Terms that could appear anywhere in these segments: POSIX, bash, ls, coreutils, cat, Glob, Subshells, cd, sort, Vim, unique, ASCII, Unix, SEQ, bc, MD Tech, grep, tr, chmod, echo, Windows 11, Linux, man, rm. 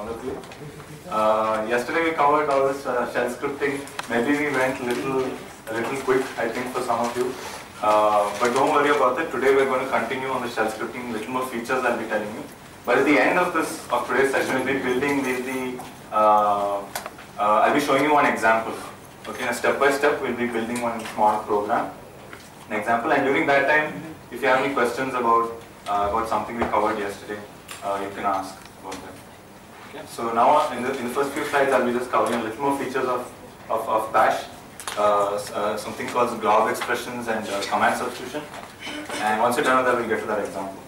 all of you. Yesterday we covered all this shell scripting. Maybe we went a little quick, I think, for some of you. But don't worry about it. Today we're going to continue on the shell scripting. Little more features I'll be telling you. But at the end of today's session, we'll be building I'll be showing you one example. Okay, now step by step, we'll be building one small program, an example. And during that time, if you have any questions about something we covered yesterday, you can ask about that. Okay. So now, in the first few slides, I'll be just covering a little more features of bash, something called glob expressions and command substitution. And once you're done with that, we'll get to that example.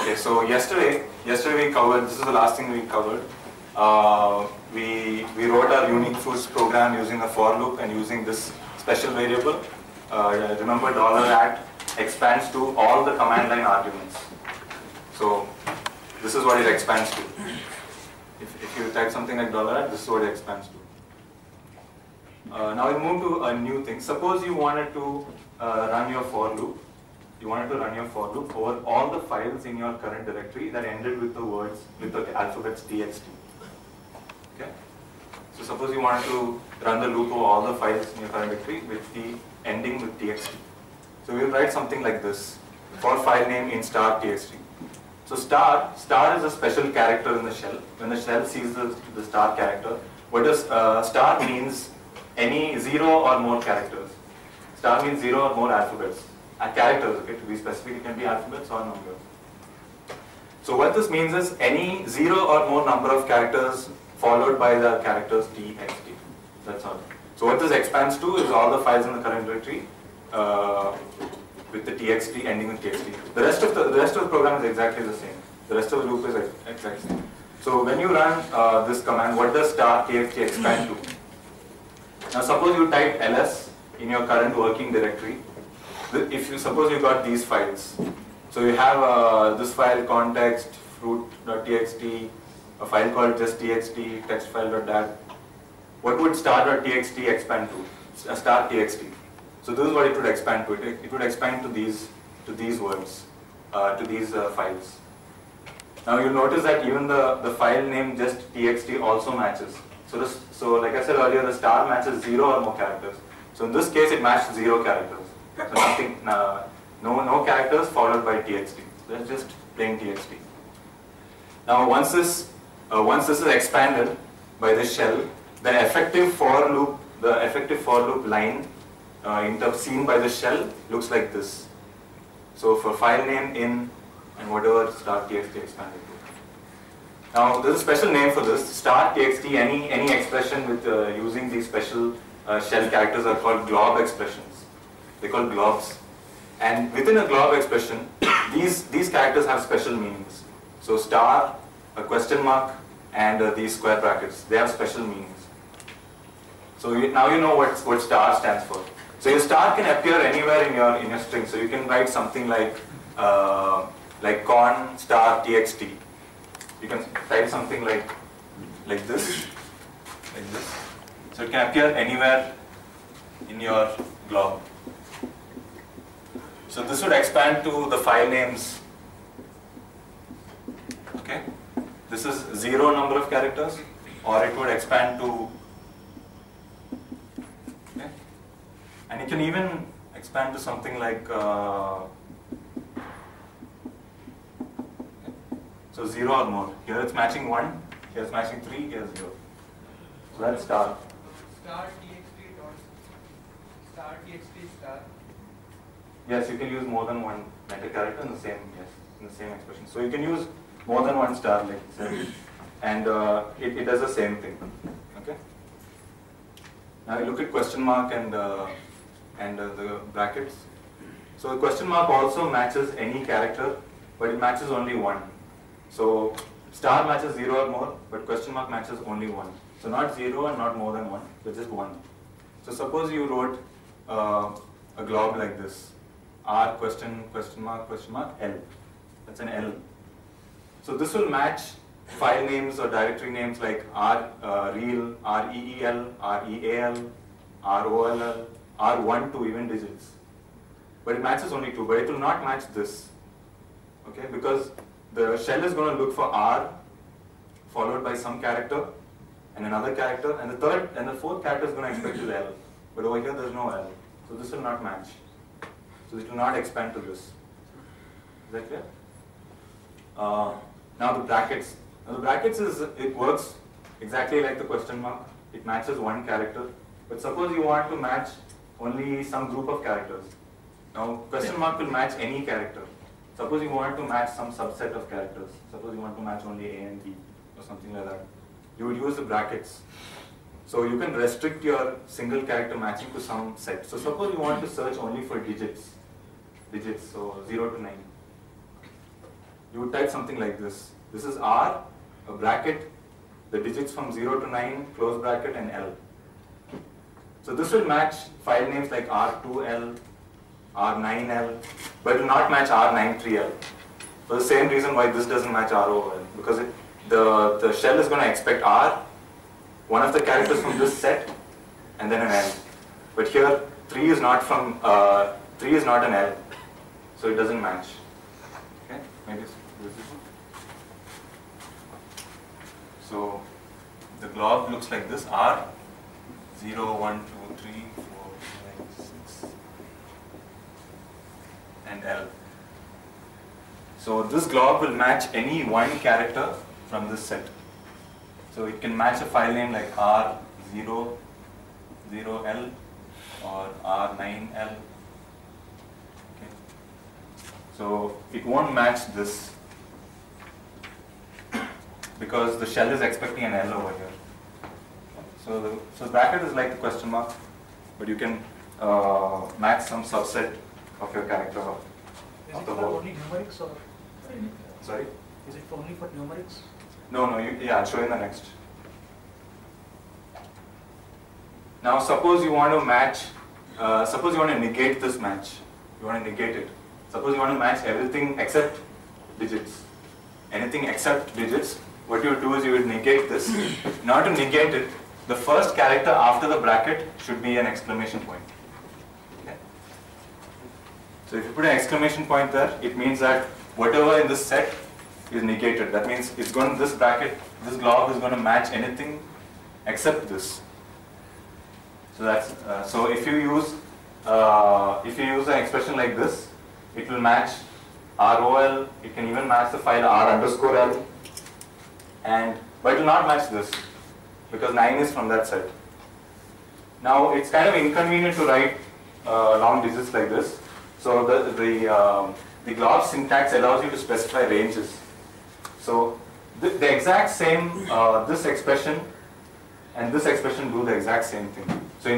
Okay, so yesterday we covered, this is the last thing we covered. We wrote our unique fruits program using a for loop and using this special variable. Remember, $@ expands to all the command line arguments. So this is what it expands to. If you type something like $@ this is what it expands to. Now we move to a new thing. Suppose you wanted to run your for loop. You wanted to run your for loop over all the files in your current directory that ended with the words, with the alphabets txt. Okay? So suppose you wanted to run the loop over all the files in your current directory with the ending with txt. So we'll write something like this, for file name in star txt. So star is a special character in the shell. When the shell sees the star character, what does star means any 0 or more characters. Star means 0 or more alphabets. Characters, okay, to be specific, it can be alphabets or numbers. So what this means is any 0 or more number of characters followed by the characters txt. That's all. So what this expands to is all the files in the current directory with the txt ending with txt. The rest of the program is exactly the same. The rest of the loop is exactly the same. So when you run this command, what does star txt expand to? Now suppose you type ls in your current working directory. If you suppose you got these files, so you have this file context fruit.txt, a file called just txt, text file.dat. What would star.txt expand to? Star txt. So this is what it would expand to. It would expand to these words, to these files. Now you'll notice that even the file name just txt also matches. So like I said earlier, the star matches 0 or more characters. So in this case, it matched 0 characters. So nothing, no characters followed by txt. That's just plain txt. Now once this is expanded by the shell, the effective for loop line seen by the shell looks like this. So for file name in and whatever star txt expanded to. Now there's a special name for this. Star txt. Any expression with using these special shell characters are called glob expressions. They call globs, and within a glob expression, these characters have special meanings. So star, a question mark, and these square brackets, they have special meanings. So now you know what star stands for. So your star can appear anywhere in your string. So you can write something like con star txt. You can type something like this. So it can appear anywhere in your glob. So this would expand to the file names. Okay, this is 0 number of characters, or it would expand to. Okay, and it can even expand to something like. So 0 or more. Here it's matching 1. Here it's matching 3. Here it's 0. So that's star. Star txt dot star txt star. Yes, you can use more than one meta character in the same expression. So you can use more than one star, like this, and it does the same thing. Okay. Now you look at question mark and the brackets. So the question mark also matches any character, but it matches only 1. So star matches 0 or more, but question mark matches only 1. So not 0 and not more than 1, but just 1. So suppose you wrote a glob like this. R question mark L. That's an L. So this will match file names or directory names like R reel, reel, real, rol, r1 to even digits. But it matches only 2. But it will not match this. Okay, because the shell is going to look for R, followed by some character and another character, and the third and the fourth character is going to expect is L. But over here there's no L. So this will not match. So it will not expand to this. Is that clear? Now the brackets. Now the brackets it works exactly like the question mark. It matches one character. But suppose you want to match only some group of characters. Now question mark will match any character. Suppose you want to match some subset of characters. Suppose you want to match only A and B or something like that. You would use the brackets. So you can restrict your single character matching to some set. So suppose you want to search only for digits, so 0 to 9. You would type something like this. This is R, a bracket, the digits from 0 to 9, close bracket, and L. So this will match file names like R2L, R9L, but it will not match R93L. For the same reason why this doesn't match R over L, because the shell is going to expect R, one of the characters from this set, and then an L. But here, 3 is not from 3 is not an L, so it doesn't match. Okay, maybe it's this one. So the glob looks like this: R 0, 1, 2, 3, 4, 5, 6, and L. So this glob will match any one character from this set. So it can match a file name like R00L or R9L. Okay. So it won't match this because the shell is expecting an L over here. So bracket is like the question mark, but you can match some subset of your character of the whole. Is it for only numerics or? Sorry? Is it only for numerics? No, yeah, I'll show you in the next. Now suppose you want to match, suppose you want to negate this match. You want to negate it. Suppose you want to match everything except digits. Anything except digits, what you would do is you would negate this. In order to negate it, the first character after the bracket should be an exclamation point. Okay. So if you put an exclamation point there, it means that whatever in this set is negated. That means it's going to this bracket, this glob is going to match anything except this. So that's so if you use an expression like this, it will match ROL. It can even match the file R_L, and but it will not match this because 9 is from that set. Now it's kind of inconvenient to write long digits like this. So the glob syntax allows you to specify ranges. So the exact same, this expression and this expression do the exact same thing. So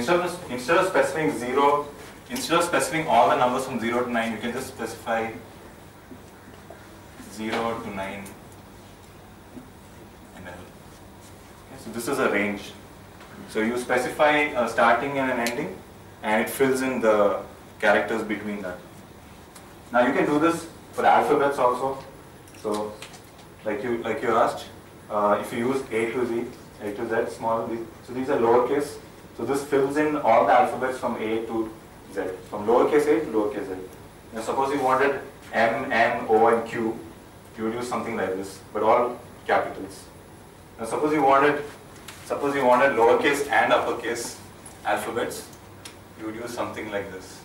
instead of specifying zero, instead of specifying all the numbers from 0 to 9, you can just specify 0 to 9 and L. Okay, so this is a range. So you specify a starting and an ending, and it fills in the characters between that. Now you can do this for alphabets also. So like you asked, if you use A to Z, small, so these are lowercase. So this fills in all the alphabets from A to Z, from lowercase a to lowercase z. Now suppose you wanted M, N, O, and Q, you would use something like this, but all capitals. Now suppose you wanted lowercase and uppercase alphabets, you would use something like this.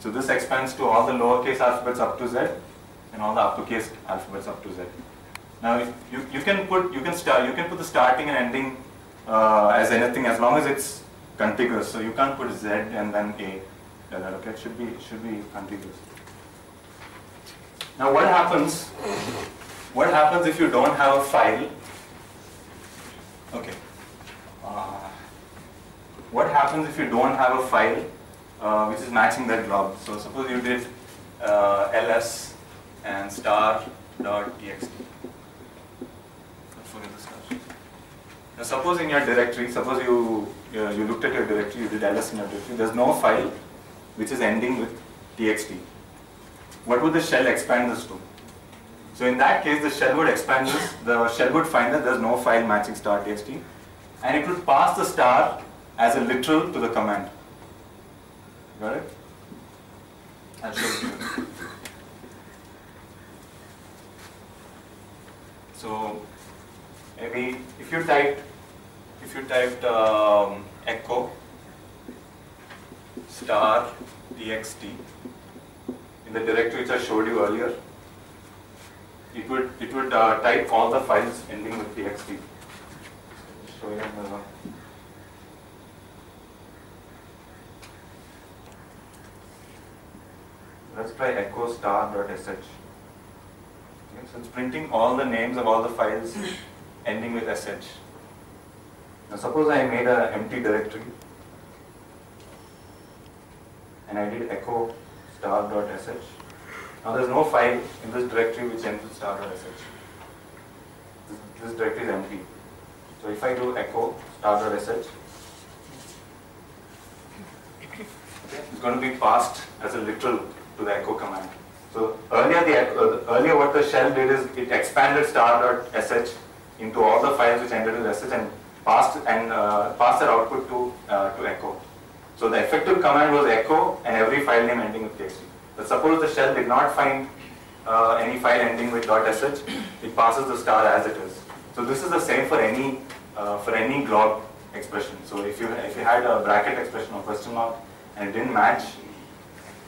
So this expands to all the lowercase alphabets up to Z, and all the uppercase alphabets up to Z. Now you can put the starting and ending as anything as long as it's contiguous. So you can't put Z and then A. Okay, it should be contiguous. Now what happens? What happens if you don't have a file? Okay. What happens if you don't have a file which is matching that glob? So suppose you did ls and star.txt. Forget the star. Now suppose in your directory, suppose you looked at your directory, you did ls in your directory. There's no file which is ending with txt. What would the shell expand this to? So in that case, the shell would expand this. The shell would find that there's no file matching star.txt, and it would pass the star as a literal to the command. Got it? I'll show you. So maybe if you typed echo star txt in the directory which I showed you earlier, it would type all the files ending with txt. Show you the let's try echo star.sh. Okay, so it's printing all the names of all the files ending with sh. Now suppose I made an empty directory and I did echo star.sh. Now there's no file in this directory which ends with star.sh. This directory is empty. So if I do echo star.sh, it's going to be passed as a literal to the echo command. So earlier what the shell did is it expanded star.sh into all the files which ended with sh and passed their output to echo. So the effective command was echo and every file name ending with txt. But suppose the shell did not find any file ending with .sh, it passes the star as it is. So this is the same for any glob expression. So if you had a bracket expression or question mark and it didn't match,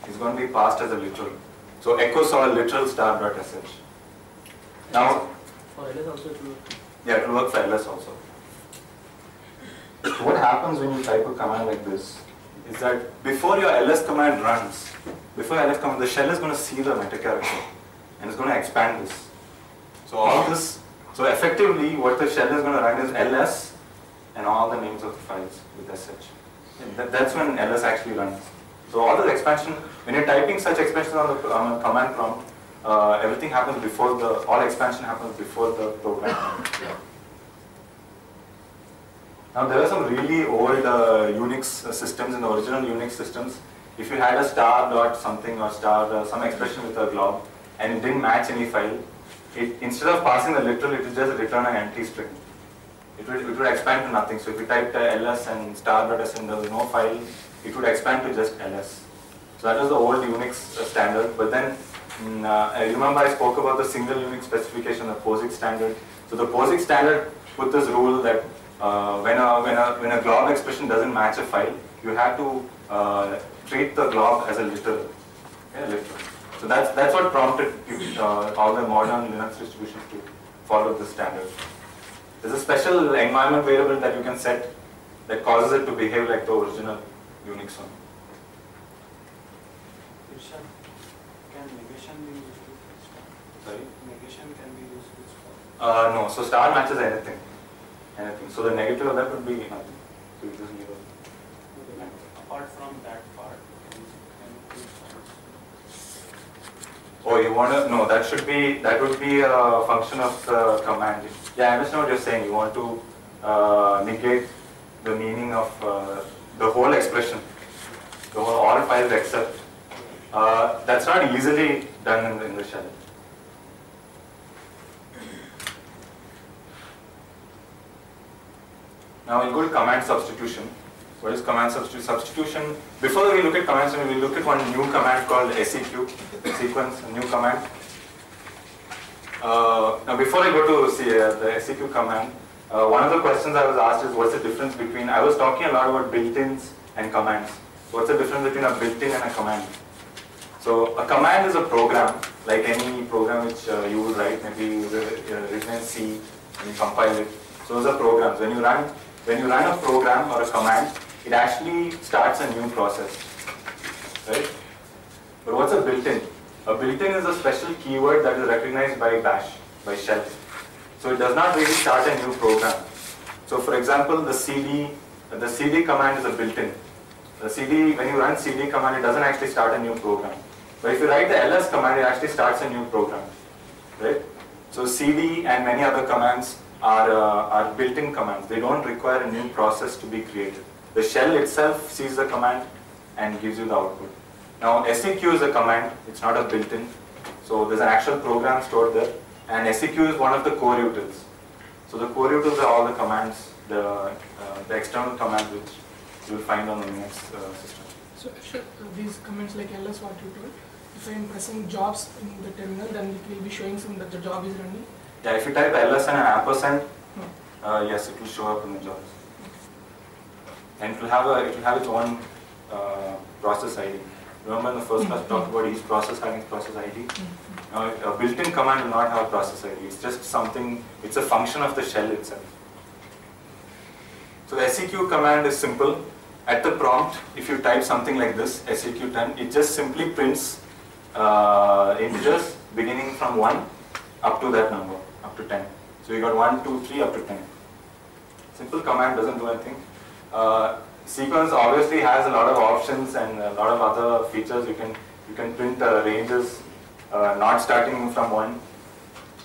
it's going to be passed as a literal. So echo saw a literal star.sh. Now, for ls also it will work. Yeah, it will work for ls also. So what happens when you type a command like this is that before your ls command runs, the shell is going to see the meta character and it's going to expand this. So all this, so effectively what the shell is going to run is ls and all the names of the files with sh. That's when ls actually runs. So all this expansion, when you're typing such expansions on the command prompt, everything happens before the, all expansion happens before the program. Yeah. Now there are some really old Unix systems, in the original Unix systems. If you had a star dot something or star some expression with a glob and it didn't match any file, it, instead of passing the literal, it would just return an empty string. It would expand to nothing. So if you typed ls and star.s and there was no file, it would expand to just ls. So that was the old Unix standard. But then I remember I spoke about the single Unix specification, the POSIX standard. So the POSIX standard put this rule that when a glob expression doesn't match a file, you have to treat the glob as a literal. Yeah, literal. So that's what prompted all the modern Linux distributions to follow this standard. There's a special environment variable that you can set that causes it to behave like the original Unix one. Can negation be used with star? Sorry? Negation can be used with star? No, so star matches anything. So the negative of that would be nothing. So you just leave it. Apart from that part, oh, you want to? No, that should be, that would be a function of the command. Yeah, I understand what you're saying. You want to negate the meaning of the whole expression, the whole, all files except. That's not easily done in the shell. Now we'll go to command substitution. What is command substitution? Before we look at commands, we will look at one new command called SEQ, sequence, a new command. Now before I go to see, the SEQ command, one of the questions I was asked is what's the difference between, I was talking a lot about built-ins and commands. What's the difference between a built-in and a command? So a command is a program, like any program which you would write, maybe you written in C and you compile it. So those are programs. When you run a program or a command, it actually starts a new process, right? But what's a built-in? A built-in is a special keyword that is recognized by bash, by shell. So it does not really start a new program. So for example, the cd command is a built-in. When you run cd command, it doesn't actually start a new program. But if you write the ls command, it actually starts a new program, right? So cd and many other commands are built-in commands. They don't require a new process to be created. The shell itself sees the command and gives you the output. Now SEQ is a command, it's not a built-in. So there's an actual program stored there, and SEQ is one of the coreutils. So the coreutils are all the commands, the external commands which you'll find on the Linux system. So sure, these commands like ls what you told, if I'm pressing jobs in the terminal, then it will be showing some that the job is running. Yeah, if you type ls and an ampersand, yes, it will show up in the jobs. And it will have its own process ID. Remember in the first class we talked about each process having process ID? Now, a built-in command will not have process ID. It's just something, it's a function of the shell itself. So the SEQ command is simple. At the prompt, if you type something like this, SEQ10, it just simply prints integers beginning from 1 up to that number, up to 10. So you got 1, 2, 3, up to 10. Simple command, doesn't do anything. Sequence obviously has a lot of options and a lot of other features. You can print ranges not starting from 1,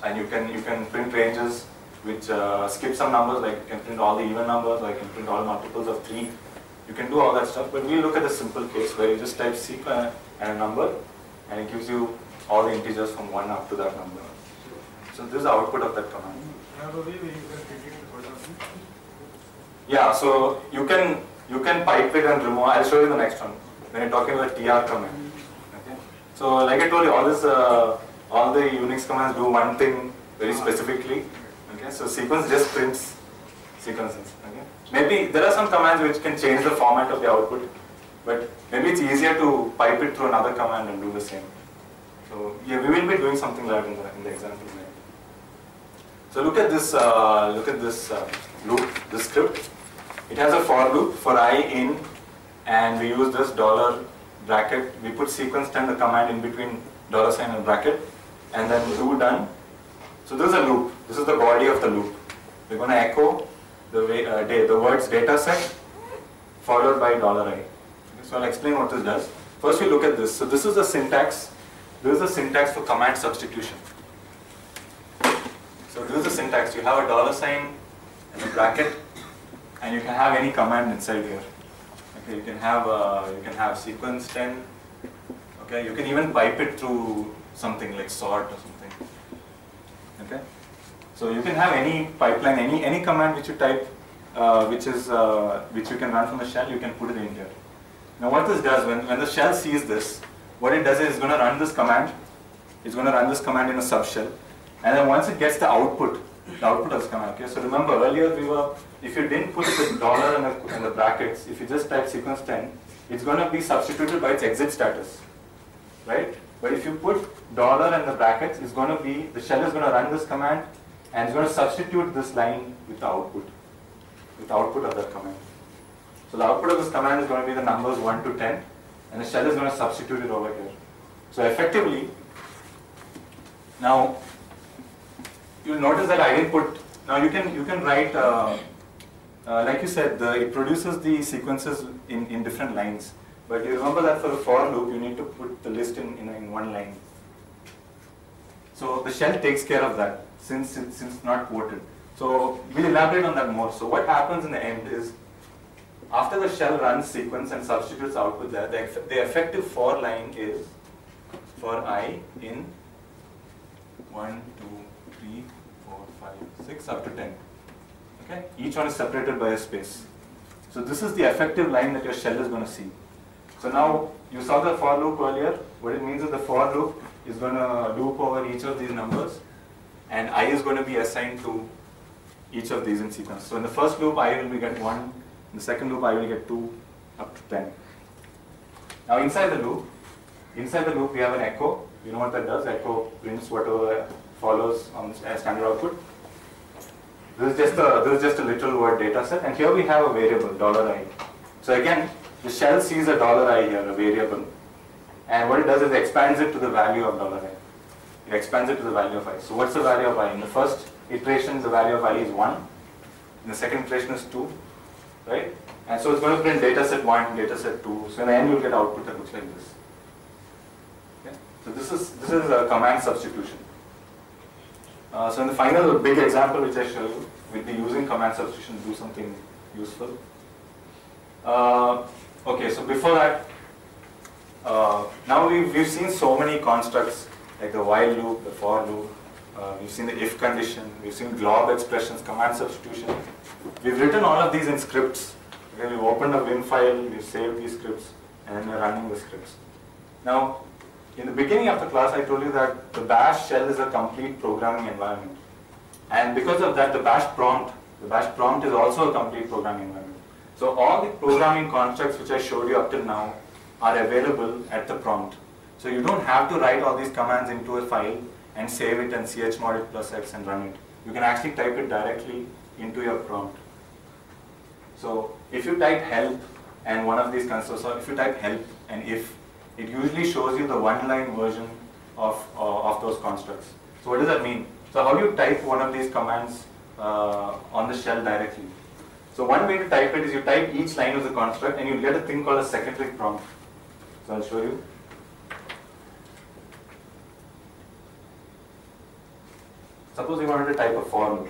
and you can print ranges which skip some numbers. Like you can print all the even numbers, like you can print all multiples of 3. You can do all that stuff. But we look at a simple case where you just type sequence and a number, and it gives you all the integers from 1 up to that number. So this is the output of that command. Yeah, so you can pipe it and remove. I'll show you the next one when you're talking about tr command. Okay. So like I told you, all the Unix commands do one thing very specifically. Okay. So sequence just prints sequences. Okay. Maybe there are some commands which can change the format of the output, but maybe it's easier to pipe it through another command and do the same. So yeah, we will be doing something like that in the example. So look at this loop, this script. It has a for loop for I in, and we use this dollar bracket. We put sequence 10, the command in between dollar sign and bracket, and then do done. So this is a loop. This is the body of the loop. We're going to echo the words data set followed by dollar I. Okay, so I'll explain what this does. First we look at this. So this is the syntax. This is the syntax for command substitution. So this is the syntax. You have a dollar sign and a bracket, and you can have any command inside here. Okay, you can have sequence 10. Okay, you can even pipe it through something like sort or something. Okay, so you can have any pipeline, any command which you type, which you can run from the shell. You can put it in here. Now, what this does when the shell sees this, what it does is it's going to run this command. It's going to run this command in a subshell, and then once it gets the output. The output has come out. Okay, so remember earlier if you didn't put the dollar and the brackets, if you just type sequence 10, it's going to be substituted by its exit status, right? But if you put dollar and the brackets, it's going to be the shell is going to run this command, and it's going to substitute this line with the output of that command. So the output of this command is going to be the numbers 1 to 10, and the shell is going to substitute it over here. So effectively, now. You'll notice that I didn't put. Now you can write like you said, it produces the sequences in different lines. But you remember that for the for loop, you need to put the list in one line. So the shell takes care of that since not quoted. So we'll elaborate on that more. So what happens in the end is after the shell runs sequence and substitutes output there, the effective for line is for I in 1, 2, 3, 4, 5, 6 up to 10. Okay, each one is separated by a space. So this is the effective line that your shell is going to see. So now you saw the for loop earlier. What it means is the for loop is going to loop over each of these numbers, and I is going to be assigned to each of these in sequence. So in the first loop, I will get 1. In the second loop, I will get 2 up to 10. Now inside the loop, we have an echo. You know what that does? Echo prints whatever follows on standard output. This is just a literal word data set, and here we have a variable $i. So again, the shell sees a $i here, a variable, and what it does is it expands it to the value of $i. It expands it to the value of I. So what's the value of I? In the first iteration, the value of I is 1. In the second iteration is 2, right? And so it's going to print data set 1, data set 2. So in the end, you'll get output that looks like this. Okay? So this is a command substitution. So in the final big example which I show you, we'll be using command substitution to do something useful. Okay, so before that, now we've seen so many constructs like the while loop, the for loop, we've seen the if condition, we've seen glob expressions, command substitution. We've written all of these in scripts. Okay, we've opened a Vim file, we've saved these scripts, and then we're running the scripts. Now, in the beginning of the class, I told you that the bash shell is a complete programming environment. And because of that, the bash prompt is also a complete programming environment. So all the programming constructs which I showed you up till now are available at the prompt. So you don't have to write all these commands into a file and save it and chmod it +x and run it. You can actually type it directly into your prompt. So if you type help and one of these consoles, so if you type help and if, it usually shows you the one-line version of those constructs. So what does that mean? So how do you type one of these commands on the shell directly? So one way to type it is you type each line of the construct and you get a thing called a secondary prompt. So I'll show you. Suppose you wanted to type a form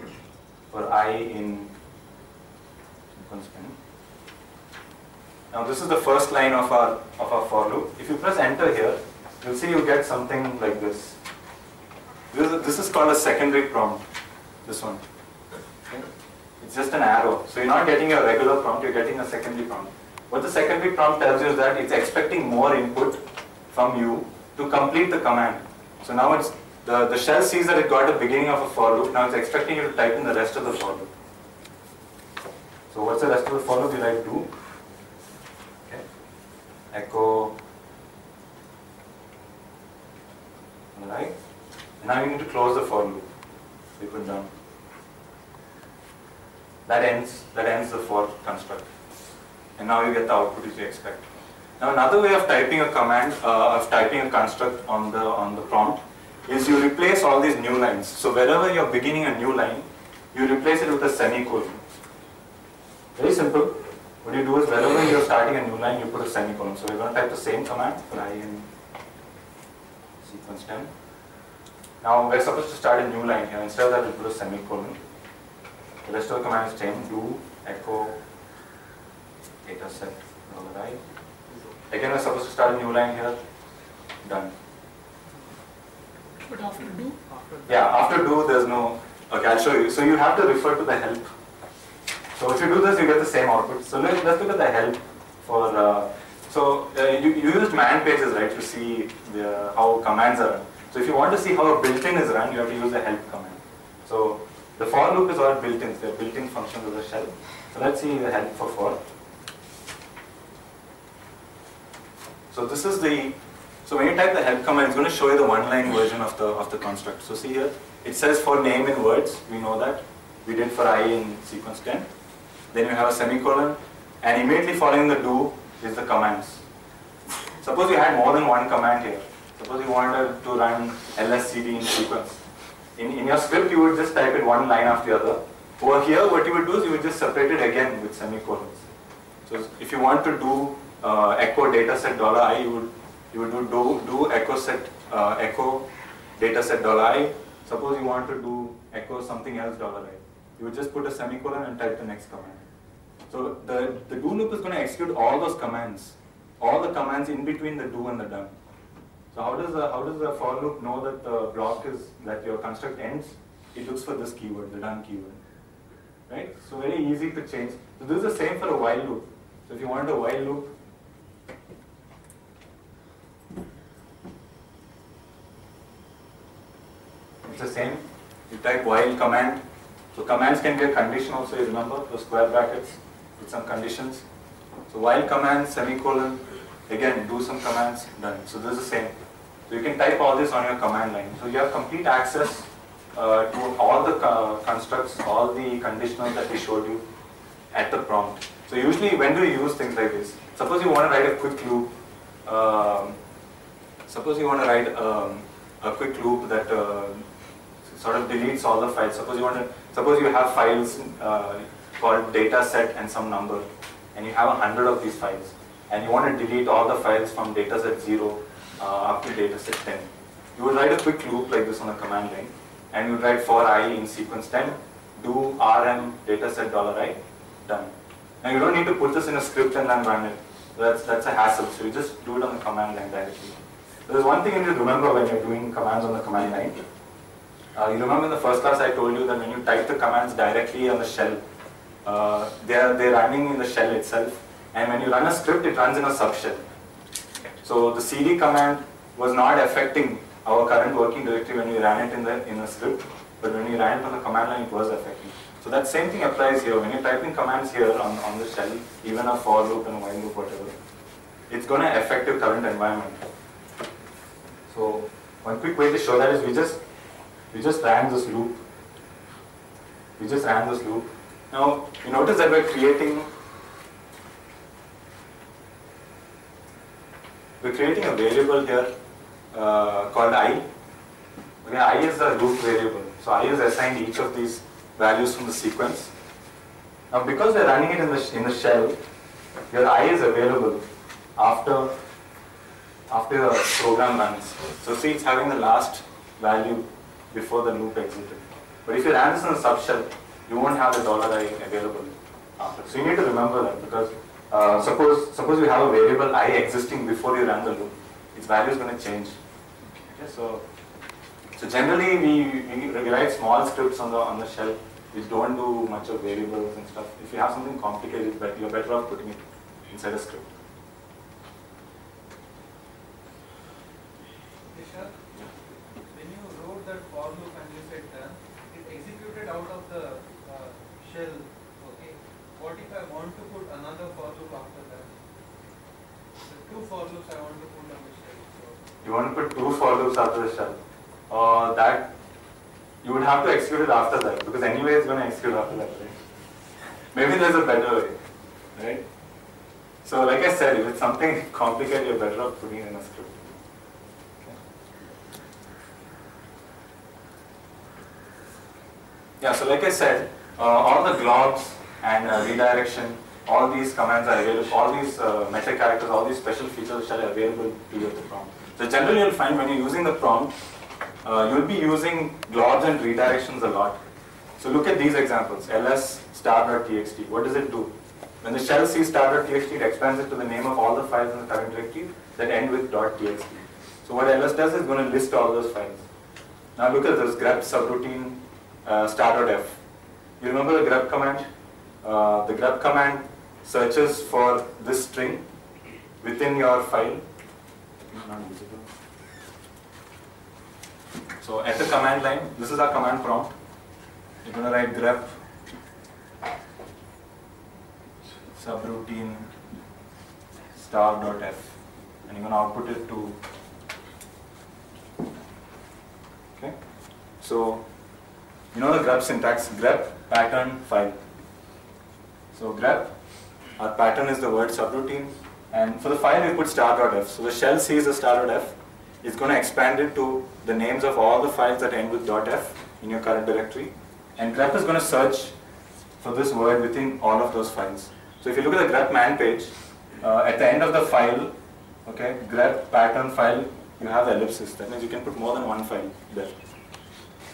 for I in constraint. Now this is the first line of our for loop. If you press enter here, you'll see you get something like this. This is called a secondary prompt, this one. Okay. It's just an arrow. So you're not getting a regular prompt, you're getting a secondary prompt. What the secondary prompt tells you is that it's expecting more input from you to complete the command. So now it's, the shell sees that it got the beginning of a for loop, now it's expecting you to type in the rest of the for loop. So what's the rest of the for loop? You like do? Okay. Echo. Alright. Now you need to close the for loop. We put down. That ends the for construct. And now you get the output as you expect. Now another way of typing a command, of typing a construct on the prompt is you replace all these new lines. So wherever you're beginning a new line, you replace it with a semicolon. Very simple. What you do is wherever you're starting a new line, you put a semicolon. So we're going to type the same command for I in sequence 10. Now we're supposed to start a new line here. Instead of that, we put a semicolon. The rest of the command is 10, do, echo, data set, alright. Again, we're supposed to start a new line here. Done. But after do? Yeah, after do, there's no. Okay, I'll show you. So you have to refer to the help. So if you do this, you get the same output. So let's look at the help for. So you used man pages, right, to see the, how commands are run. So if you want to see how a built-in is run, you have to use the help command. So the for loop is all built-ins. They're built-in functions of the shell. So let's see the help for for. So this is the. So when you type the help command, it's going to show you the one-line version of the construct. So see here, it says for name in words. We know that we did for I in sequence 10. Then you have a semicolon, and immediately following the do is the commands. Suppose you had more than one command here. Suppose you wanted to run ls cd in sequence. In your script, you would just type it one line after the other. Over here, what you would do is you would just separate it again with semicolons. So if you want to do echo dataset $i, you would do echo set echo dataset $i. Suppose you want to do echo something else $i. You would just put a semicolon and type the next command. So the do loop is going to execute all those commands, all the commands in between the do and the done. So how does the for loop know that the block is, that your construct ends? It looks for this keyword, the done keyword, right? So very easy to change. So this is the same for a while loop. So if you want a while loop, it's the same. You type while command. So commands can be a condition also, you remember, those square brackets with some conditions. So while command, semicolon, again do some commands, done. So this is the same. So you can type all this on your command line. So you have complete access to all the constructs, all the conditionals that we showed you at the prompt. So usually when do you use things like this? Suppose you want to write a quick loop. That sort of deletes all the files. Suppose you have files called data set and some number, and you have 100 of these files, and you want to delete all the files from data set 0 up to data set 10. You would write a quick loop like this on the command line, and you would write for I in sequence 10, do rm data set $i, done. Now you don't need to put this in a script and then run it. That's a hassle, so you just do it on the command line directly. There's one thing you need to remember when you're doing commands on the command line. You remember in the first class I told you that when you type the commands directly on the shell, they're running in the shell itself. And when you run a script, it runs in a subshell. So the cd command was not affecting our current working directory when we ran it in the script. but when we ran it on the command line, it was affecting. So that same thing applies here. When you're typing commands here on the shell, even a for loop and a while loop, whatever, it's going to affect your current environment. So one quick way to show that is we just ran this loop. Now you notice that we're creating a variable here called I. Okay, I is the loop variable. So I is assigned each of these values from the sequence. Now because we're running it in the shell, your I is available after the program runs. So see, it's having the last value before the loop exited. But if you run this in a subshell, you won't have the $i available after. So you need to remember that, because suppose you have a variable I existing before you run the loop, its value is going to change. Okay, so generally we write small scripts on the shell which don't do much of variables and stuff. If you have something complicated, but you're better off putting it inside a script. When you wrote that for loop and you said done, it executed out of the shell. Okay. What if I want to put another for loop after that? So two for loops I want to put on the shell. So you want to put two for loops after the shell? That you would have to execute it after that, because anyway it's going to execute after that, right? Maybe there's a better way, right? So like I said, if it's something complicated, you're better off putting it in a script. Yeah, so like I said, all the globs and redirection, all these commands are available, all these meta characters, all these special features are available to you at the prompt. So generally you'll find when you're using the prompt, you'll be using globs and redirections a lot. So look at these examples, ls star.txt. What does it do? When the shell sees star.txt, it expands it to the name of all the files in the current directory that end with .txt. So what ls does is going to list all those files. Now look at this grep subroutine. Star.f. You remember the grep command? The grep command searches for this string within your file. So at the command line, this is our command prompt. You're going to write grep subroutine star.f, and you're going to output it to. Okay. So you know the grep syntax, grep pattern file. So grep, our pattern is the word subroutine, and for the file we put star.f. So the shell sees the star.f, it's going to expand it to the names of all the files that end with .f in your current directory, and grep is going to search for this word within all of those files. So if you look at the grep man page, at the end of the file, okay, grep pattern file, you have the ellipsis. That means you can put more than one file there.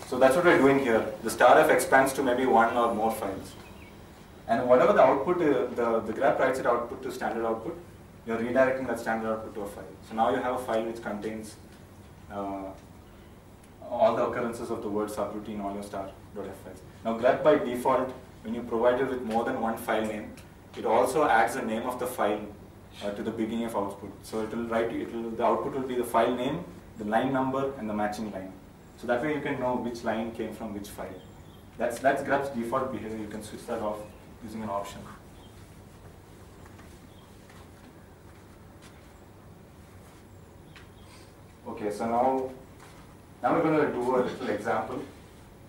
So that's what we're doing here. The star.f expands to maybe one or more files. And whatever the output, the grep writes it output to standard output, you're redirecting that standard output to a file. So now you have a file which contains all the occurrences of the word subroutine, all your star.f files. Now grep by default, when you provide it with more than one file name, it also adds the name of the file to the beginning of output. So the output will be the file name, the line number, and the matching line. So that way you can know which line came from which file. That's grep's default behavior. You can switch that off using an option. Okay, so now we're going to do a little example.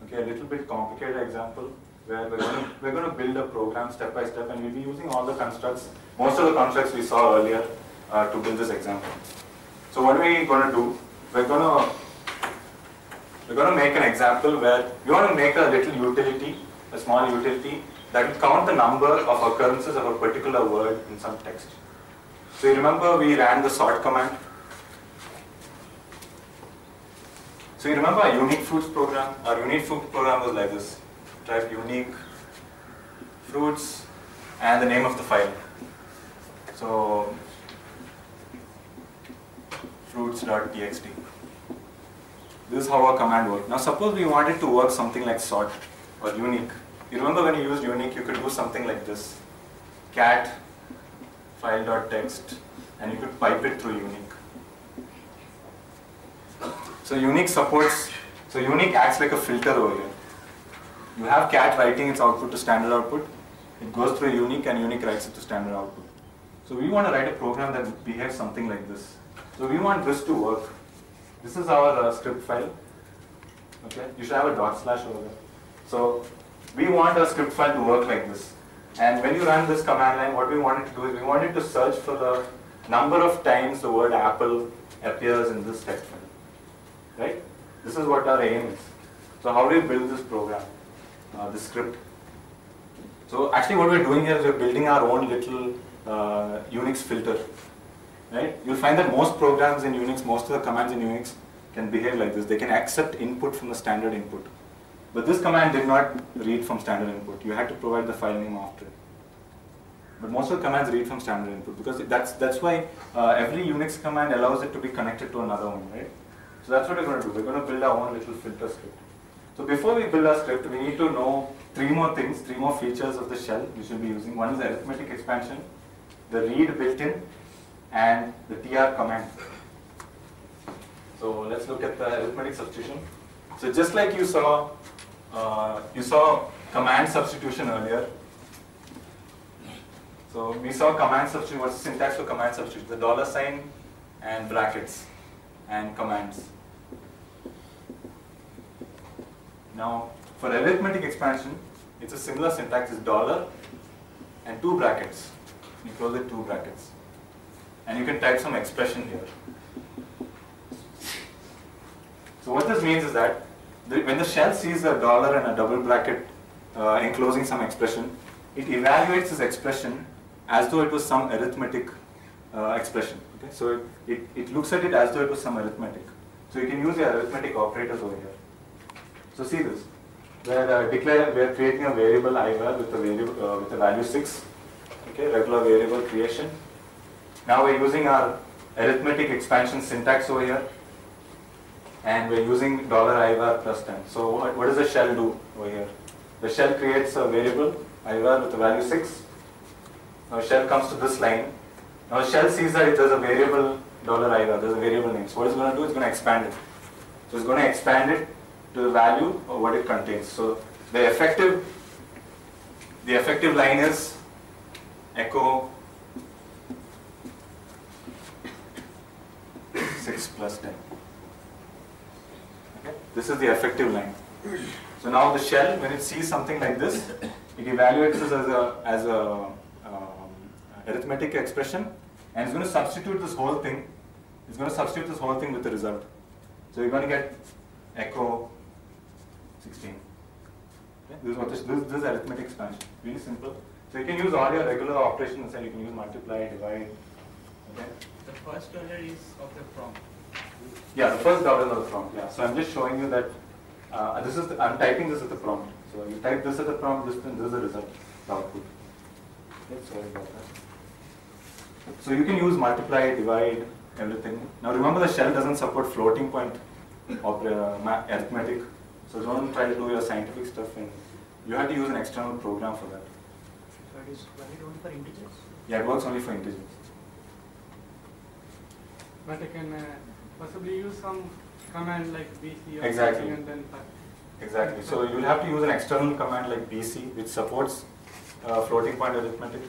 Okay, a little bit complicated example where we're going to build a program step by step, and we'll be using all the constructs, most of the constructs we saw earlier to build this example. So what are we going to do? We're going to make an example where you want to make a little utility, a small utility that will count the number of occurrences of a particular word in some text. So you remember we ran the sort command. So you remember our unique fruits program? Our unique fruit program was like this. Type unique fruits and the name of the file. So fruits.txt. This is how our command worked. Now suppose we wanted to work something like sort or unique. You remember when you used unique, you could do something like this. Cat file.txt, and you could pipe it through unique. So unique supports So unique acts like a filter over here. You have cat writing its output to standard output. It goes through unique and unique writes it to standard output. So we want to write a program that behaves something like this. So we want this to work. This is our script file. Okay, you should have a / over there. So we want our script file to work like this. And when you run this command line, what we want it to do is we want it to search for the number of times the word apple appears in this text file. Right? This is what our aim is. So how do we build this program, this script? So actually what we're doing here is we're building our own little Unix filter. Right? You'll find that most programs in Unix, most of the commands in Unix can behave like this. They can accept input from the standard input. But this command did not read from standard input. You had to provide the file name after it. But most of the commands read from standard input because that's why every Unix command allows it to be connected to another one, right? So that's what we're going to do. We're going to build our own little filter script. So before we build our script, we need to know three more things, three more features of the shell we should be using. One is the arithmetic expansion, the read built-in, and the tr command. So let's look at the arithmetic substitution. So just like you saw command substitution earlier. So we saw command substitution. What's the syntax for command substitution? The $ and brackets and commands. Now for arithmetic expansion, it's a similar syntax. It's $ and 2 brackets. You close it 2 brackets, and you can type some expression here. So what this means is that when the shell sees a $ and a double bracket enclosing some expression, it evaluates this expression as though it was some arithmetic expression. Okay? So it looks at it as though it was some arithmetic. So you can use the arithmetic operators over here. So see this. We're creating a variable iVal with a value 6. Okay, regular variable creation. Now we're using our arithmetic expansion syntax over here. And we're using $ivar plus 10. So what does the shell do over here? The shell creates a variable ivar with a value 6. Now the shell comes to this line. Now the shell sees that there's a variable $ivar, there's a variable name. So what it's going to do is going to expand it. So it's going to expand it to the value of what it contains. So the effective line is echo 6 plus 10. This is the effective line. So now the shell, when it sees something like this, it evaluates this as a arithmetic expression, and it's going to substitute this whole thing. It's going to substitute this whole thing with the result. So you're going to get echo 16. Okay? This is what this is arithmetic expansion. Really simple. So you can use all your regular operations inside. You can use multiply, divide. Okay. The first dollar is of the prompt. Yeah, the first dollar is the prompt. Yeah, so I'm just showing you that I'm typing this at the prompt. So you type this at the prompt, this is the result, the output. Okay, sorry about that. So you can use multiply, divide, everything. Now remember, the shell doesn't support floating point arithmetic, so don't try to do your scientific stuff. And you have to use an external program for that. So it is valid only for integers? Yeah, it works only for integers. But I can. Possibly use some command like bc or exactly. And then exactly. So you'll have to use an external command like bc, which supports floating point arithmetic,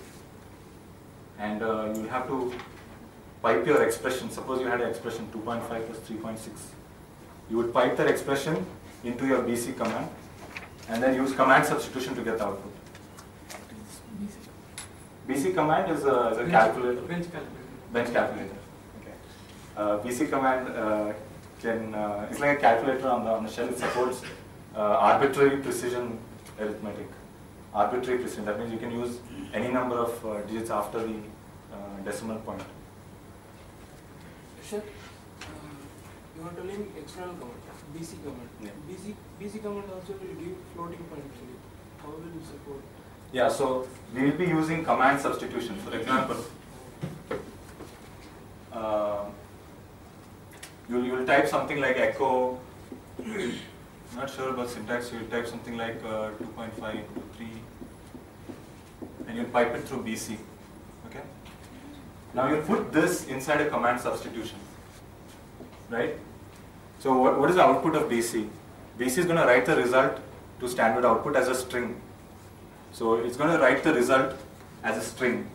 and you'll have to pipe your expression. Suppose you had an expression 2.5 plus 3.6. You would pipe that expression into your bc command, and then use command substitution to get the output. bc command is a calculator. Bench calculator. BC command it's like a calculator on the shell. It supports arbitrary precision arithmetic. Arbitrary precision, that means you can use any number of digits after the decimal point. Sir, you are telling external command, BC command. Yeah. BC command also will give floating point actually. How will it support? Yeah, so we will be using command substitution. For example, You'll type something like echo, I'm not sure about syntax, you'll type something like 2.5, 3, and you'll pipe it through BC. Okay? Now you'll put this inside a command substitution. Right? So what is the output of BC? BC is going to write the result to standard output as a string. So it's going to write the result as a string,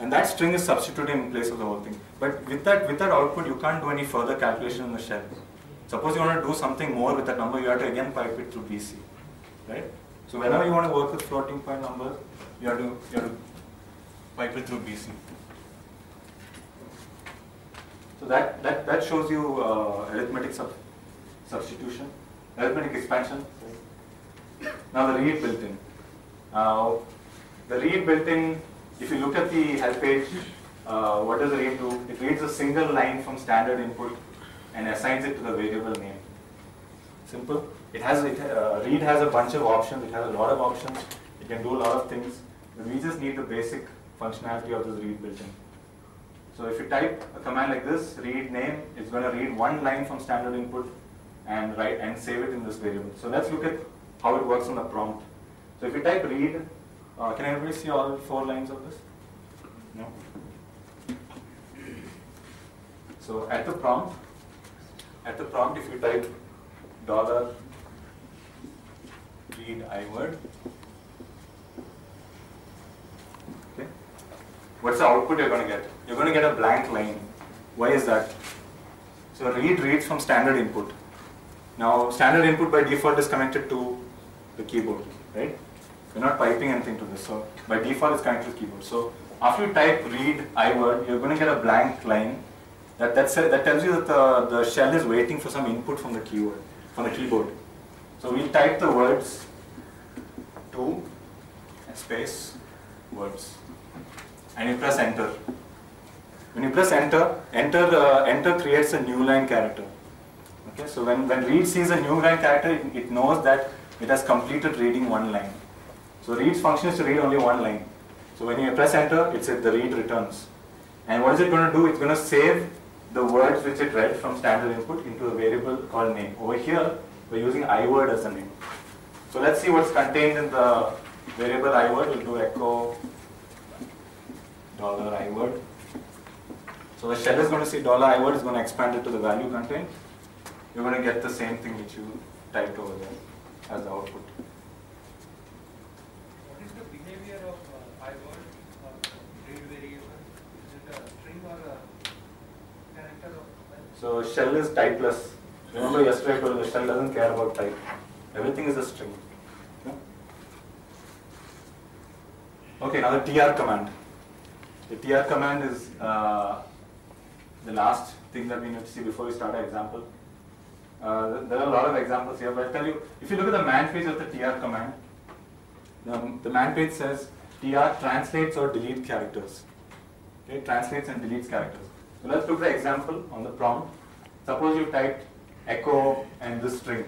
and that string is substituted in place of the whole thing. But with that output, you can't do any further calculation in the shell. Suppose you want to do something more with that number, you have to again pipe it through BC, right? So whenever you want to work with floating point numbers, you have to pipe it through BC. So that shows you arithmetic substitution, arithmetic expansion. Now the read built-in. The read built-in, if you look at the help page, what does the read do? It reads a single line from standard input and assigns it to the variable name. Simple. Read has a bunch of options. It has a lot of options. It can do a lot of things. We just need the basic functionality of this read built-in. So if you type a command like this, read name, it's going to read one line from standard input and write and save it in this variable. So let's look at how it works on the prompt. So if you type read, can everybody see all 4 lines of this? No. So at the prompt, if you type $read iword, okay, what's the output you're going to get? You're going to get a blank line. Why is that? So read reads from standard input. Now standard input by default is connected to the keyboard, right? You're not piping anything to this, so by default it's connected to keyboard. So after you type read iword, you're going to get a blank line. That tells you that the shell is waiting for some input from the keyword, from the keyboard. So we'll type the words to and space words, and you press enter. When you press enter, enter creates a new line character. Okay, so when read sees a new line character, it knows that it has completed reading one line. So read's function is to read only one line. So when you press enter, it says the read returns. And what is it going to do? It's going to save the words which it read from standard input into a variable called name. Over here, we're using iword as a name. So let's see what's contained in the variable iword. We'll do echo $iword. So the shell is going to see $iword, is going to expand it to the value contained. You're going to get the same thing which you typed over there as the output. So shell is typeless. Remember yesterday I told you the shell doesn't care about type. Everything is a string. Okay, now the tr command. The tr command is the last thing that we need to see before we start our example. There are a lot of examples here, but I'll tell you, if you look at the man page of the tr command, the man page says tr translates or deletes characters. Okay, translates and deletes characters. So let's look at the example on the prompt. Suppose you typed echo and this string,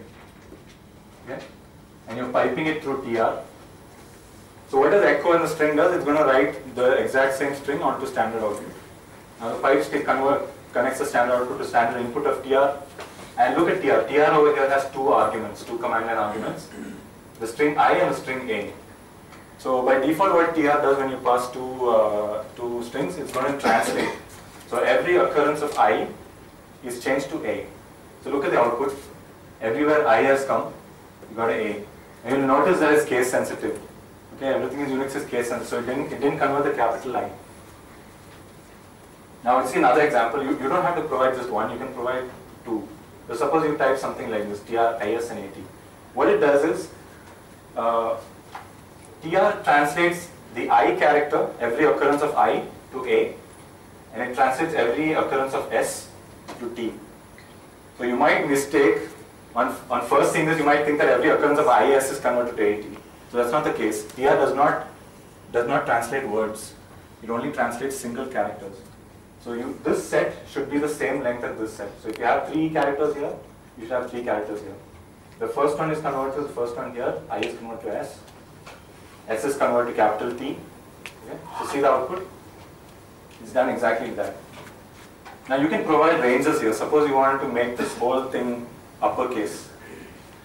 okay, and you're piping it through tr. So what does echo and the string does? It's going to write the exact same string onto standard output. Now the pipe stick connects the standard output to standard input of tr. And look at tr. Tr over here has 2 arguments, 2 command line arguments, the string I and the string a. So by default, what tr does when you pass two strings, it's going to translate. So every occurrence of I is changed to a. So look at the output. Everywhere I has come, you got an a. And you'll notice that it's case sensitive. Okay, everything in Unix is case sensitive, so it didn't convert the capital I. Now let's see another example. You don't have to provide just one, you can provide 2. So suppose you type something like this, tr is and at. What it does is, tr translates the I character, every occurrence of I, to a. And it translates every occurrence of s to t. So you might mistake, on first seeing this, you might think that every occurrence of is converted to at. So that's not the case. Tr does not translate words. It only translates single characters. So this set should be the same length as this set. So if you have 3 characters here, you should have 3 characters here. The first one is converted to the first one here. I is converted to s. S is converted to capital T. Okay. So see the output. It's done exactly that. Now you can provide ranges here. Suppose you wanted to make this whole thing uppercase.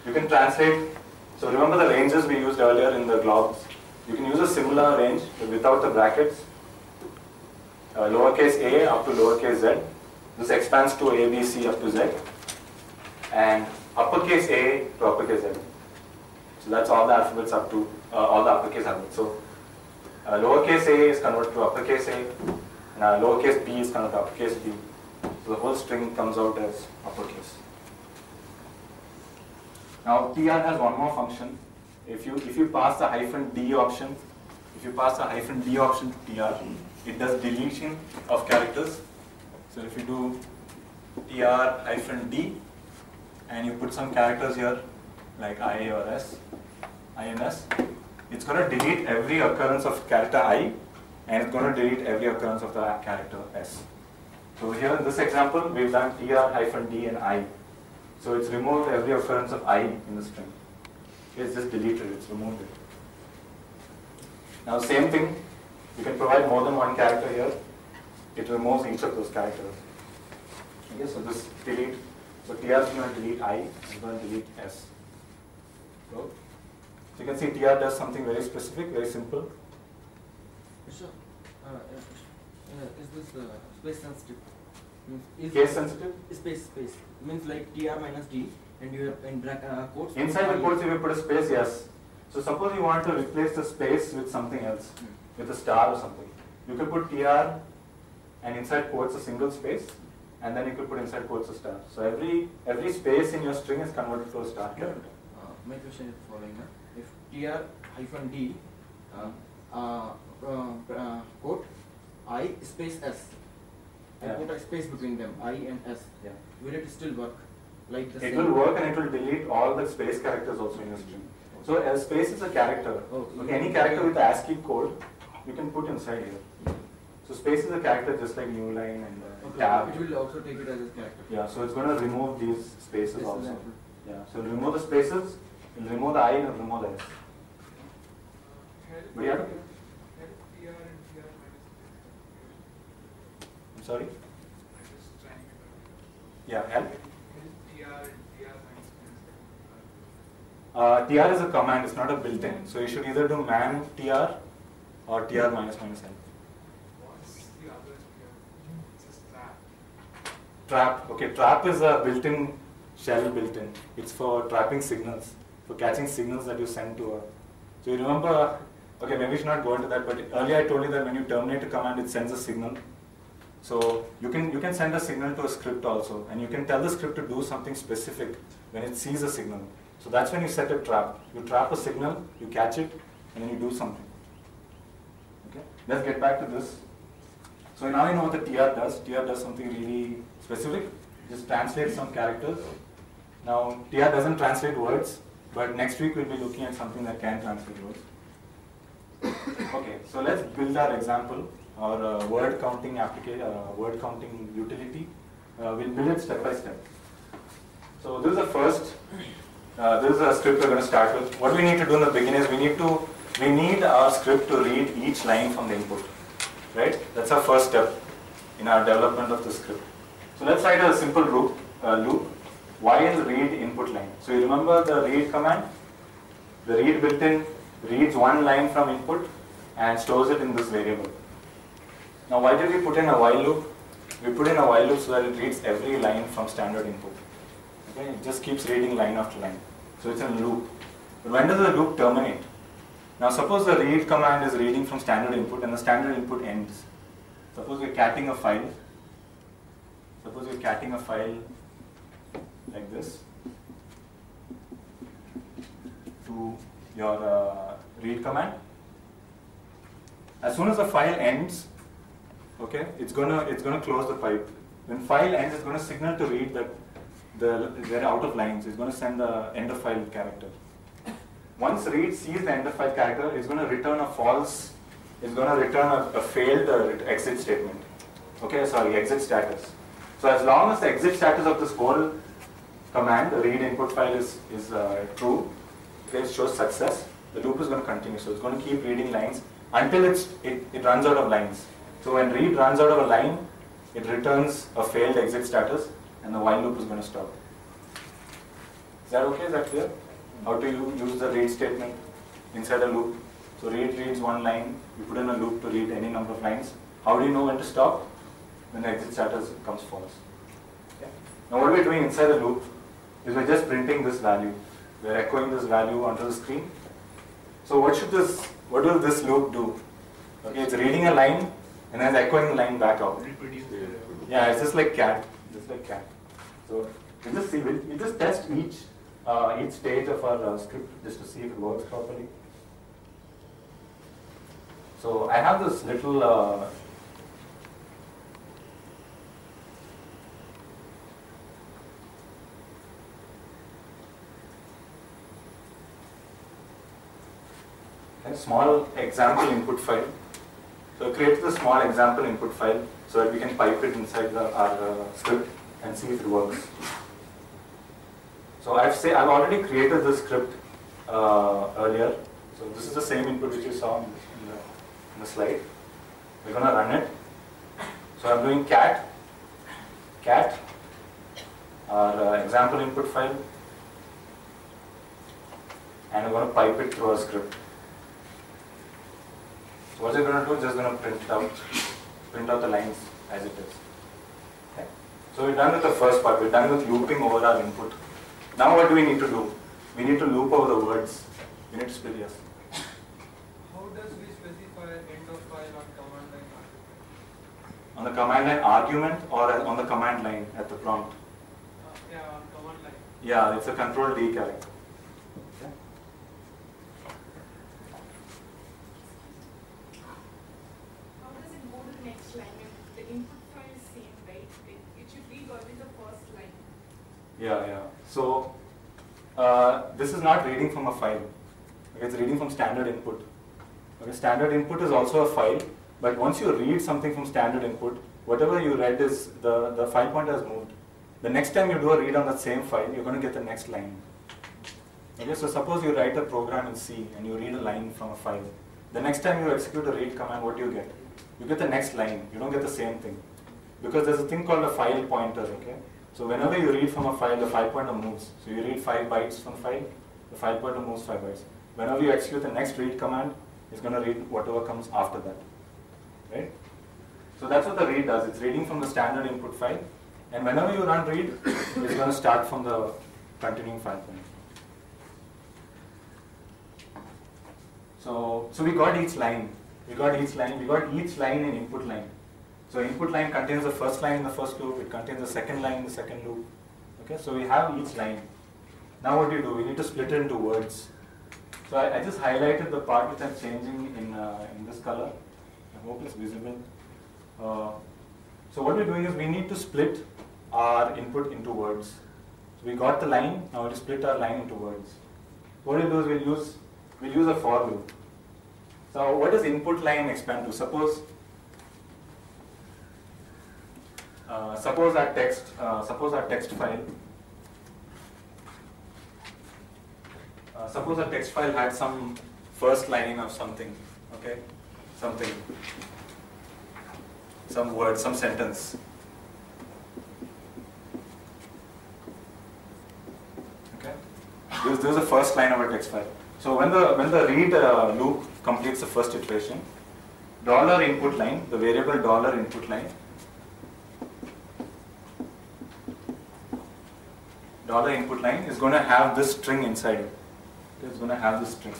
You can translate. So remember the ranges we used earlier in the globs. You can use a similar range without the brackets. Lowercase a up to lowercase z. This expands to a, b, c up to z. And uppercase A to uppercase M. So that's all the alphabets up to all the uppercase alphabets. So lowercase a is converted to uppercase A, and lowercase b is converted to uppercase B. So the whole string comes out as uppercase. Now tr has one more function. If you pass the hyphen d option, to tr, it does deletion of characters. So if you do tr hyphen d and you put some characters here like I or S, INS, it's going to delete every occurrence of character I, and it's going to delete every occurrence of the character S. So here in this example, we've done tr hyphen d and I. So it's removed every occurrence of I in the string. It's just deleted, it's removed it. Now same thing, you can provide more than one character here. It removes each of those characters. Okay, so this delete, so tr is going to delete I, it's going to delete S. So you can see tr does something very specific, very simple. Sure. Is this space sensitive? Case sensitive? Space. Means like tr minus d, and you have in quotes. Inside the quotes, if you put a space, yes. So suppose you want to replace the space with something else, with a star or something. You could put tr and inside quotes a single space, and then you could put inside quotes a star. So every space in your string is converted to a star character. My question is following. If tr hyphen d quote I space s, I put a space between them, I and s, will it still work? Like the it will work, and it will delete all the space characters also in your string. So a space is a character. Okay, any character with ASCII code, you can put inside here. So space is a character, just like new line and tab. It will also take it as a character. Yeah. So it's going to remove these spaces also. Yeah. So it'll remove the spaces, it'll remove the I, and it'll remove the S. But yeah. I'm sorry. Yeah. Help. Tr is a command, it's not a built-in. So you should either do man tr or tr minus minus n. What's the other tr? It's a trap. Okay, trap is a built-in shell built-in. It's for trapping signals, for catching signals that you send to a. So you remember, okay, maybe we should not go into that, but earlier I told you that when you terminate a command, it sends a signal. So you can send a signal to a script also, and you can tell the script to do something specific when it sees a signal. So that's when you set a trap. You trap a signal, you catch it, and then you do something. Okay. Let's get back to this. So now you know what the tr does. Tr does something really specific. It just translates some characters. Now tr doesn't translate words, but next week we'll be looking at something that can translate words. Okay. So let's build our example, our word counting application, word counting utility. We'll build it step by step. So this is the first. This is a script we're going to start with. What we need to do in the beginning is we need our script to read each line from the input, right? That's our first step in our development of the script. So let's write a simple loop while read input line. So you remember the read command? The read built-in reads one line from input and stores it in this variable. Now why did we put in a while loop? We put in a while loop so that it reads every line from standard input. Okay, it just keeps reading line after line. So it's a loop. But when does the loop terminate? Now suppose the read command is reading from standard input and the standard input ends. Suppose you're catting a file. Suppose you're catting a file like this to your read command. As soon as the file ends, okay, it's gonna close the pipe. When file ends, it's gonna signal to read that they're out of lines. It's going to send the end of file character. Once read sees the end of file character, it's going to return a false. It's going to return a failed exit statement. Okay, sorry, exit status. So as long as the exit status of this whole command, the read input file is true, it shows success. The loop is going to continue. So it's going to keep reading lines until it runs out of lines. So when read runs out of a line, it returns a failed exit status, and the while loop is going to stop. Is that okay? Is that clear? How do you use the read statement inside a loop? So read reads one line, you put in a loop to read any number of lines. How do you know when to stop? When the exit status comes false. Okay. Now what are we doing inside the loop? is by just printing this value. We are echoing this value onto the screen. So what will this loop do? Okay, it's reading a line and then it's echoing the line back out. Yeah, it's just like cat. Just like cat. So we just see, we just test each stage of our script just to see if it works properly. So I have this little small example input file. So create the small example input file so that we can pipe it inside our script and see if it works. So I've already created this script earlier. So this is the same input which you saw in the slide. We're going to run it. So I'm doing cat, our example input file, and I'm going to pipe it through our script. So what we're going to do is just going to print out the lines as it is. Okay. So we're done with the first part. We're done with looping over our input. Now what do we need to do? We need to loop over the words. We need to spell yes. How does we specify end of file on command line argument? On the command line argument or on the command line at the prompt? Yeah, on command line. Yeah, it's a control D character. Okay. How does it go to the next line? If the input file is same, right? It should be always the first line. Yeah, yeah. So this is not reading from a file. Okay, it's reading from standard input. Okay, standard input is also a file, but once you read something from standard input, whatever you read is the file pointer has moved. The next time you do a read on that same file, you're going to get the next line. Okay, so suppose you write a program in C and you read a line from a file. The next time you execute a read command, what do you get? You get the next line. You don't get the same thing because there's a thing called a file pointer. Okay. So whenever you read from a file, the file pointer moves. So you read 5 bytes from file, the file pointer moves 5 bytes. Whenever you execute the next read command, it's going to read whatever comes after that. Right? So that's what the read does. It's reading from the standard input file. And whenever you run read, it's going to start from the continuing file pointer. So we got each line. We got each line in input line. So input line contains the first line in the first loop, it contains the second line in the second loop. Okay, so we have each line. Now what do you do? We need to split it into words. So I just highlighted the part which I'm changing in this color. I hope it's visible. So what we're doing is we need to split our input into words. So we got the line, now we'll split our line into words. What we'll do is we'll use a for loop. So what does input line expand to? Suppose our text file had some first lining of something, okay, some word, some sentence, okay. This is the first line of our text file. So when the read loop completes the first iteration, dollar input line, the variable dollar input line. Dollar input line is going to have this string inside it. It's going to have this string.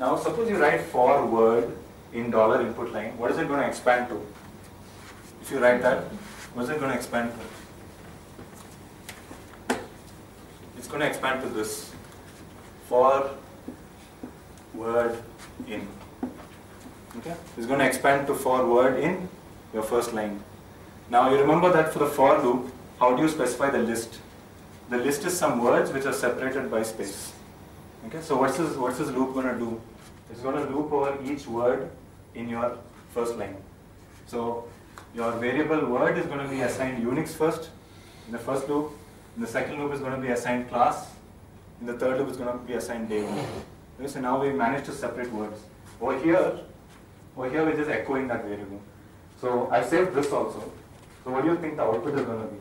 Now, suppose you write for word in dollar input line. What is it going to expand to? If you write that, what is it going to expand to? It's going to expand to this for word in. Okay? It's going to expand to for word in your first line. Now you remember that for the for loop, how do you specify the list? The list is some words which are separated by space. Okay? So what's this loop going to do? It's going to loop over each word in your first line. So your variable word is going to be assigned Unix first in the first loop. In the second loop is going to be assigned class. In the third loop is going to be assigned day. Okay, so now we managed to separate words. Over here we're just echoing that variable. So I saved this also. So what do you think the output is going to be?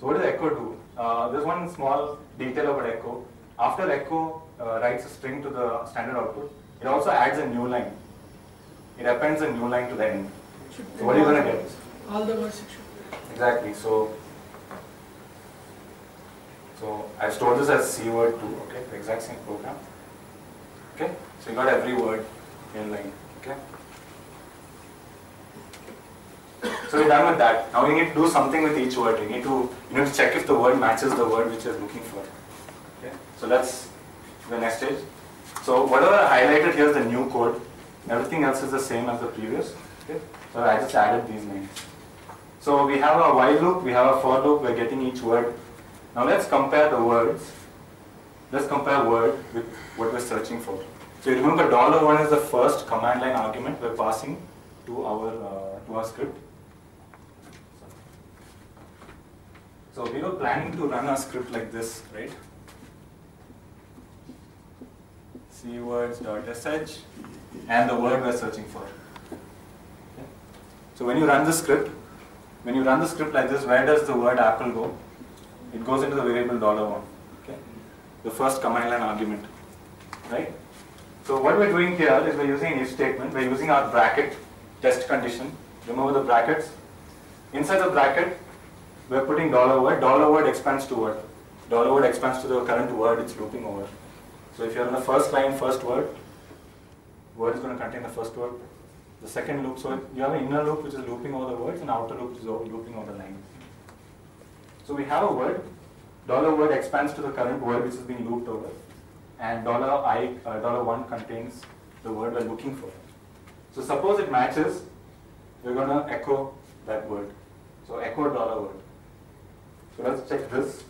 So what does echo do? There's one small detail about echo. After echo writes a string to the standard output, It also adds a new line. It appends a new line to the end. So what are you going to get? All the words it should be. Exactly. So I store this as C word 2, okay, the exact same program. Okay, so you got every word in line, okay. So we're done with that. Now we need to do something with each word. You need to check if the word matches the word which you're looking for. Okay. So let's do the next stage. So whatever I highlighted here is the new code. Everything else is the same as the previous. Okay. So I just added these names. So we have a while loop, we have a for loop, we're getting each word. Now let's compare the words. Let's compare word with what we're searching for. So you remember $1 is the first command line argument we're passing to our script. So we were planning to run a script like this, right? cwords.sh and the word we're searching for. Okay. So when you run the script like this, where does the word apple go? It goes into the variable $1, okay? The first command line argument, right? So what we're doing here is we're using an if statement. We're using our bracket test condition. Remember the brackets? Inside the bracket, we're putting $word expands to word. $word expands to the current word it's looping over. So if you're in the first line, first word, word is going to contain the first word. The second loop, so you have an inner loop which is looping over the words and outer loop which is looping over the line. So we have a word, $word expands to the current word which is being looped over, and $1 contains the word we're looking for. So suppose it matches, we're going to echo that word. So echo $word. So let's check this.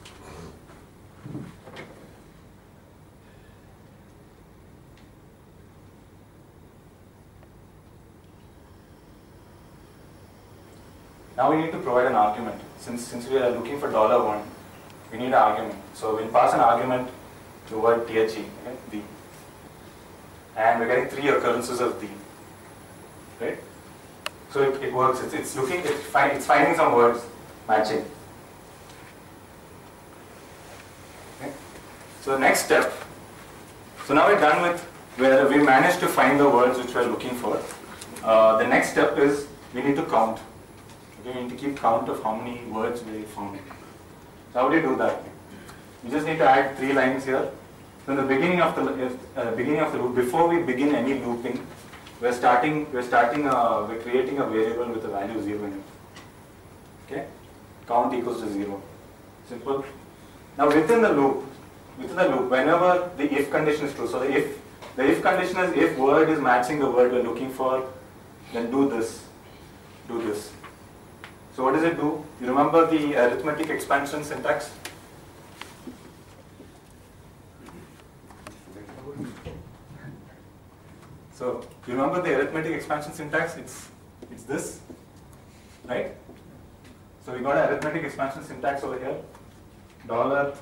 Now we need to provide an argument. Since we are looking for $1, we need an argument. So we'll pass an argument to word tr, okay, the. And we're getting 3 occurrences of the. Right? So it works. It's finding some words matching. So the next step, so now we're done with where we managed to find the words which we're looking for. The next step is we need to count. Okay, we need to keep count of how many words we found. So how do you do that? You just need to add 3 lines here. So in the beginning of the loop, before we begin any looping, we're creating a variable with a value 0 in it. Okay, count equals to 0. Simple. Now within the loop, whenever the if condition is true, so the if condition is if word is matching the word we're looking for, then do this. So what does it do? You remember the arithmetic expansion syntax? So you remember the arithmetic expansion syntax? It's this, right? So we got an arithmetic expansion syntax over here, $2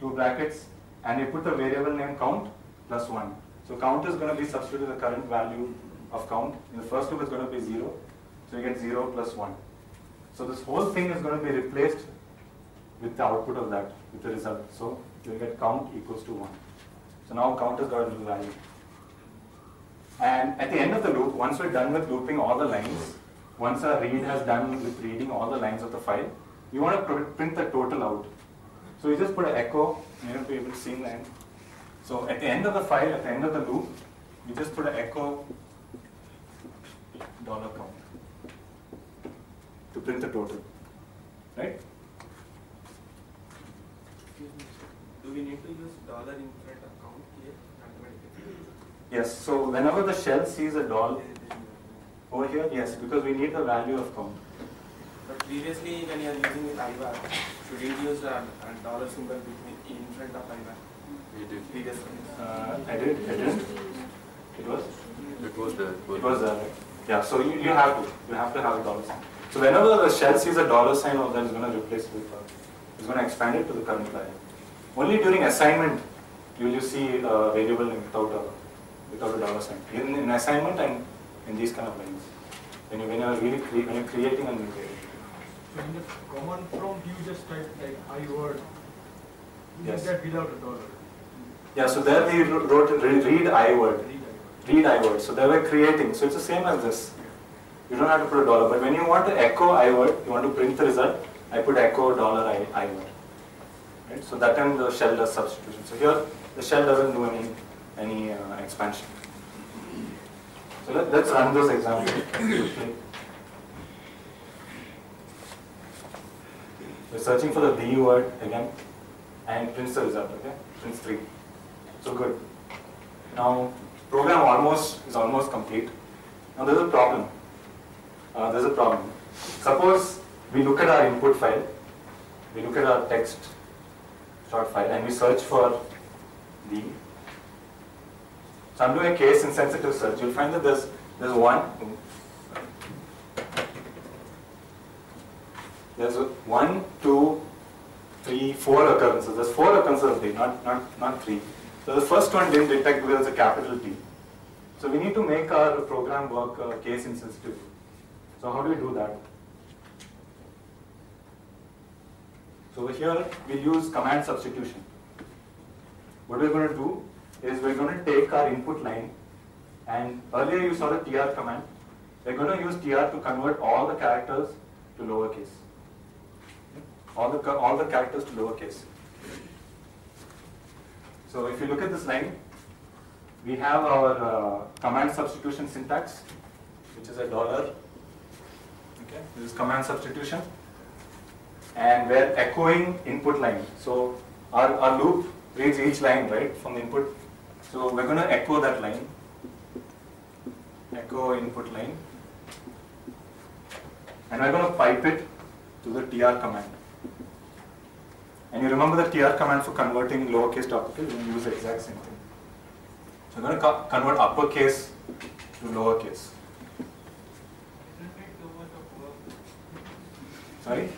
brackets, and you put the variable name count plus 1. So count is going to be substituted with the current value of count. In the first loop it's going to be 0, so you get 0 plus 1. So this whole thing is going to be replaced with the output of that, with the result. So you'll get count equals to 1. So now count has got a new value. And at the end of the loop, once we're done with looping all the lines, once our read has done with reading all the lines of the file, you want to print the total out. So you just put an echo, you know, to be able to see in the end. So at the end of the file, at the end of the loop, you just put an echo $count to print the total, right? Do we need to use $ in front of count here? Yes. So whenever the shell sees a $, over here, yes, because we need the value of count. But previously, when you are using with ivar, should you use a $ symbol in front of ivar? You did. Previously. I did. It was there. Right? Yeah. So you have to have a $ sign. So whenever the shell sees a $, all that is going to replace it with it's going to expand it to the current value. Only during assignment will you see a variable without a $. In assignment and in these kind of lines, when you're creating a new variable. So in the command prompt, you just type like iword. You get that without a $. Yeah, so there we wrote read iword. read iword. So they were creating. So it's the same as this. You don't have to put a dollar. But when you want to echo iword, you want to print the result, I put echo dollar iword. Right? So that time the shell does substitution. So here the shell doesn't do any expansion. So let's run those examples. We're searching for the D word again, and prints the result. Okay, prints 3. So good. Now program is almost complete. Now there's a problem. Suppose we look at our input file, we look at our text short file, and we search for D. So I'm doing a case insensitive search. You'll find that there's one. There's 1, 2, 3, 4 occurrences. There's 4 occurrences of D, not 3. So the first one didn't detect because it's a capital T. So we need to make our program work case insensitive. So how do we do that? So here we'll use command substitution. What we're going to do is we're going to take our input line, and earlier you saw the tr command. We're going to use tr to convert all the characters to lowercase. All the characters to lowercase. So if you look at this line, we have our command substitution syntax, which is a $. Okay, this is command substitution, and we're echoing input line. So our loop reads each line right from the input. So we're going to echo that line. Echo input line, and we're going to pipe it to the tr command. And you remember the tr command for converting lowercase to uppercase, you use the exact same thing. So I'm going to convert uppercase to lowercase. Sorry?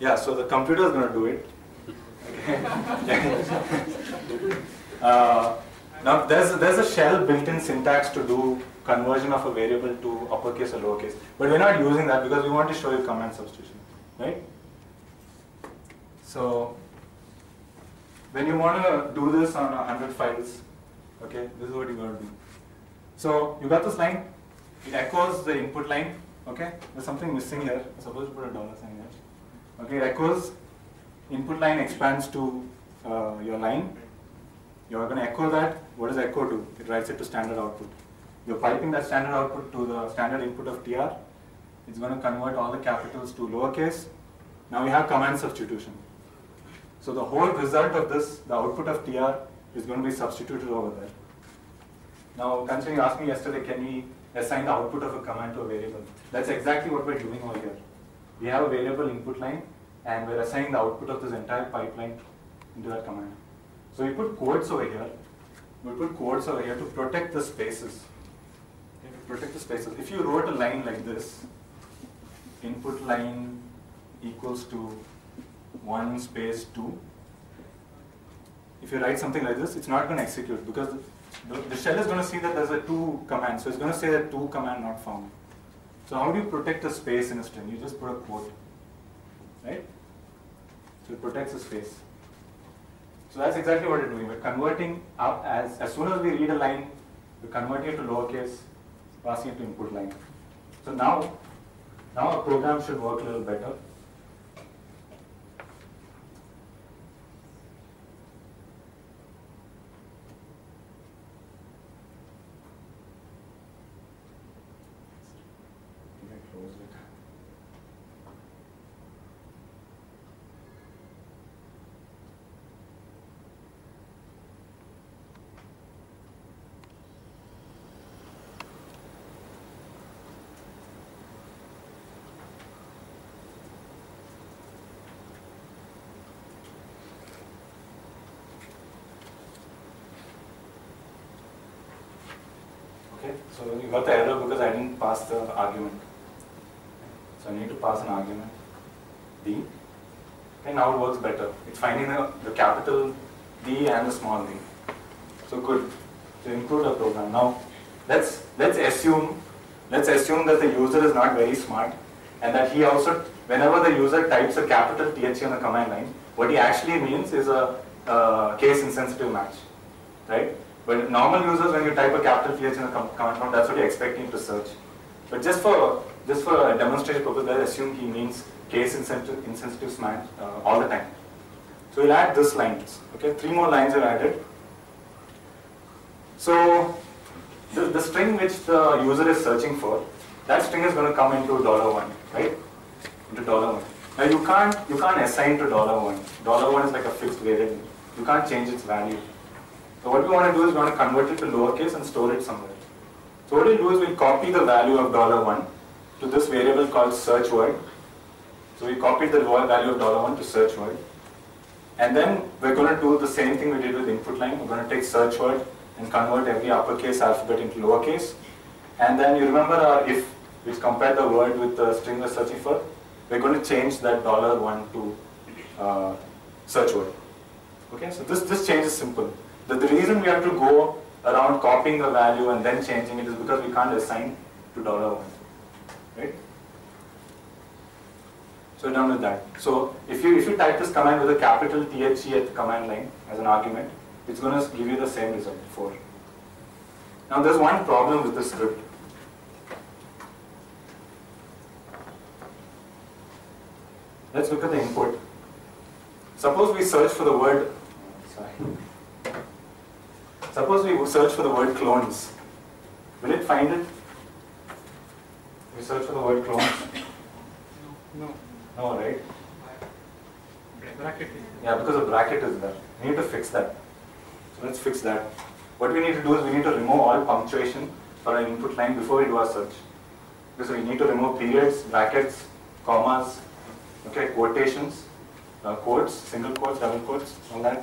Yeah, so the computer is going to do it. Okay. Now there's a shell built-in syntax to do conversion of a variable to uppercase or lowercase, but we're not using that because we want to show you command substitution, right? So when you want to do this on 100 files, okay, this is what you're going to do. So you got this line, it echoes the input line, okay? There's something missing here. I'm supposed to put a $ sign here. Okay, it echoes input line, expands to your line. You're going to echo that. What does echo do? It writes it to standard output. You're piping that standard output to the standard input of tr. It's going to convert all the capitals to lowercase. Now we have command substitution. So the whole result of this, the output of tr, is going to be substituted over there. Now, considering you asked me yesterday, can we assign the output of a command to a variable? That's exactly what we're doing over here. We have a variable input line, and we're assigning the output of this entire pipeline into that command. So we put quotes over here. We put quotes over here to protect the spaces. Protect the spaces. If you wrote a line like this, input line equals to 1 space 2. If you write something like this, it's not going to execute because the shell is going to see that there's a 2 command, so it's going to say that 2 command not found. So how do you protect the space in a string? You just put a quote, right? So it protects the space. So that's exactly what we're doing. We're converting up as soon as we read a line, we convert it to lowercase, passing it to input line. So now our program should work a little better. So you got the error because I didn't pass the argument. So I need to pass an argument, D. And now it works better. It's finding the capital D and the small d. So good. So include a program. Now let's assume that the user is not very smart, and that he also, whenever the user types a capital TH on the command line, what he actually means is a case insensitive match, right? When normal users, when you type a capital PH in a command prompt, that's what you're expecting to search. But just for demonstration purpose, let's assume he means case insensitive match all the time. So we'll add this line. Okay, 3 more lines are added. So the string which the user is searching for, that string is going to come into $1, right? Into $1. Now you can't assign to $1. $1 is like a fixed variable. You can't change its value. So what we want to do is we want to convert it to lowercase and store it somewhere. So what we'll do is we'll copy the value of $1 to this variable called search word. So we copied the value of $1 to search word. And then we're going to do the same thing we did with input line. We're going to take search word and convert every uppercase alphabet into lowercase. And then you remember our if, which compared the word with the string we're searching for. We're going to change that $1 to search word. Okay, so this change is simple. The reason we have to go around copying the value and then changing it is because we can't assign to $1, right? So we're done with that. So if you type this command with a capital THE at the command line as an argument, it's going to give you the same result, 4. Now there's one problem with this script. Let's look at the input. Suppose we search for the word, clones. Will it find it? We search for the word clones. No. No, right? Bracket. Yeah, because the bracket is there. We need to fix that. So let's fix that. What we need to do is we need to remove all punctuation for an input line before we do our search. Because we need to remove periods, brackets, commas, okay, quotations, quotes, single quotes, double quotes, all that.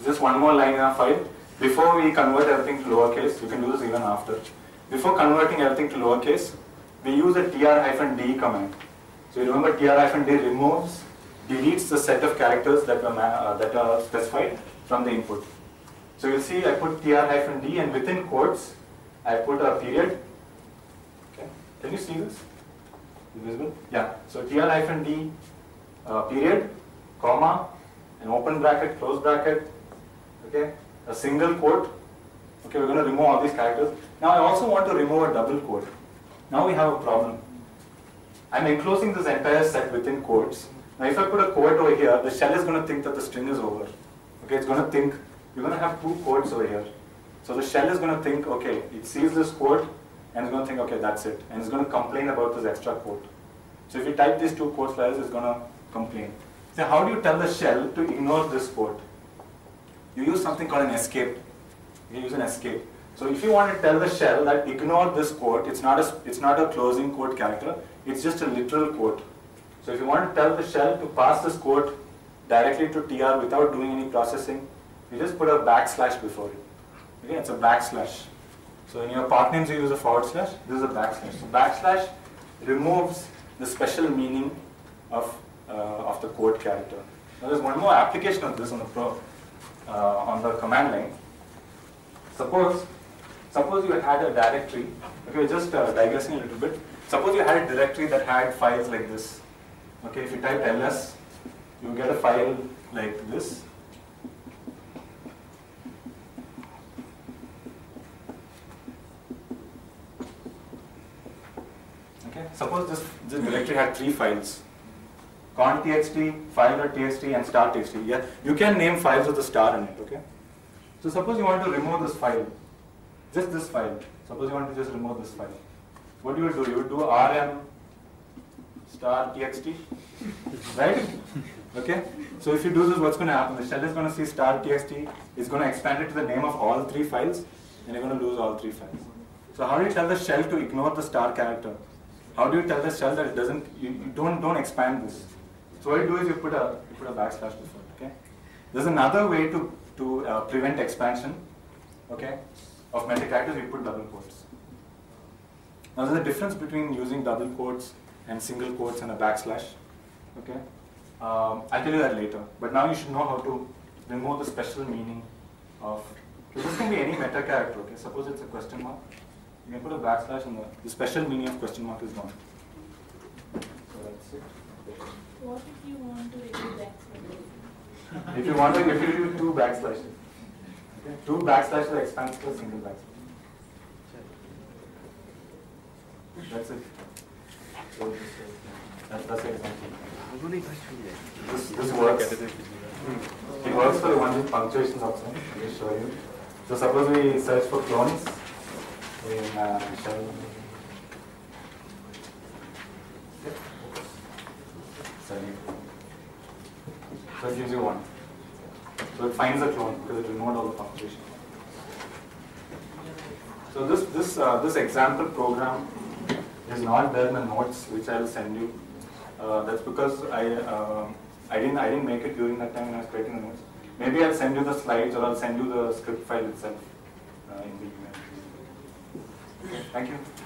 So just one more line in our file. Before we convert everything to lowercase, you can do this even after. Before converting everything to lowercase, we use a tr-d command. So you remember tr-d deletes the set of characters that are specified from the input. So you'll see I put tr-d and within quotes, I put a period. Okay. Can you see this? Visible? Yeah. So tr-d period, comma, an open bracket, close bracket, okay, a single quote. Okay, we're going to remove all these characters. Now I also want to remove a double quote. Now we have a problem. I'm enclosing this entire set within quotes. Now if I put a quote over here, the shell is going to think that the string is over. Okay, it's going to think, you're going to have 2 quotes over here. So the shell is going to think, okay, it sees this quote and it's going to think, okay, that's it. And it's going to complain about this extra quote. So if you type these 2 quotes, it's going to complain. So how do you tell the shell to ignore this quote? You use something called an escape. You use an escape. So if you want to tell the shell that ignore this quote, it's not a closing quote character, it's just a literal quote. So if you want to tell the shell to pass this quote directly to tr without doing any processing, you just put a backslash before it. Okay, it's a backslash. So in your part names you use a forward slash, this is a backslash. So backslash removes the special meaning of the quote character. Now there's one more application of this on the command line. Suppose you had a directory. Okay, just digressing a little bit. Suppose you had a directory that had files like this. Okay, if you type ls, you get a file like this. Okay, suppose this directory had 3 files. Con.txt, file.txt, and star.txt. Yeah, you can name files with a star in it, okay? So suppose you want to remove this file, just this file. Suppose you want to just remove this file. What you will do? You would do rm star.txt, right? Okay? So if you do this, what's going to happen? The shell is going to see star.txt, it's going to expand it to the name of all 3 files, and you're going to lose all 3 files. So how do you tell the shell to ignore the star character? How do you tell the shell that it doesn't, you don't expand this? So what you do is you put a backslash before it, okay? There's another way to prevent expansion, okay, of meta characters. You put double quotes. Now there's a difference between using double quotes and single quotes and a backslash, okay? I'll tell you that later. But now you should know how to remove the special meaning of, so this can be any meta character, okay? Suppose it's a question mark. You can put a backslash and the special meaning of question mark is gone. So that's it. What if you want to remove backslash? If you're wondering, if you do two backslashes, okay? Two backslashes are expanded to a single backslash. That's it. So that's it. This works. It works for the one with punctuations also. Let me show you. So suppose we search for clones in shell. So it gives you one. So it finds a clone because it removed all the punctuation. So this example program is not there in the notes, which I will send you. That's because I didn't make it during that time when I was creating the notes. Maybe I'll send you the slides or I'll send you the script file itself in the email. Thank you.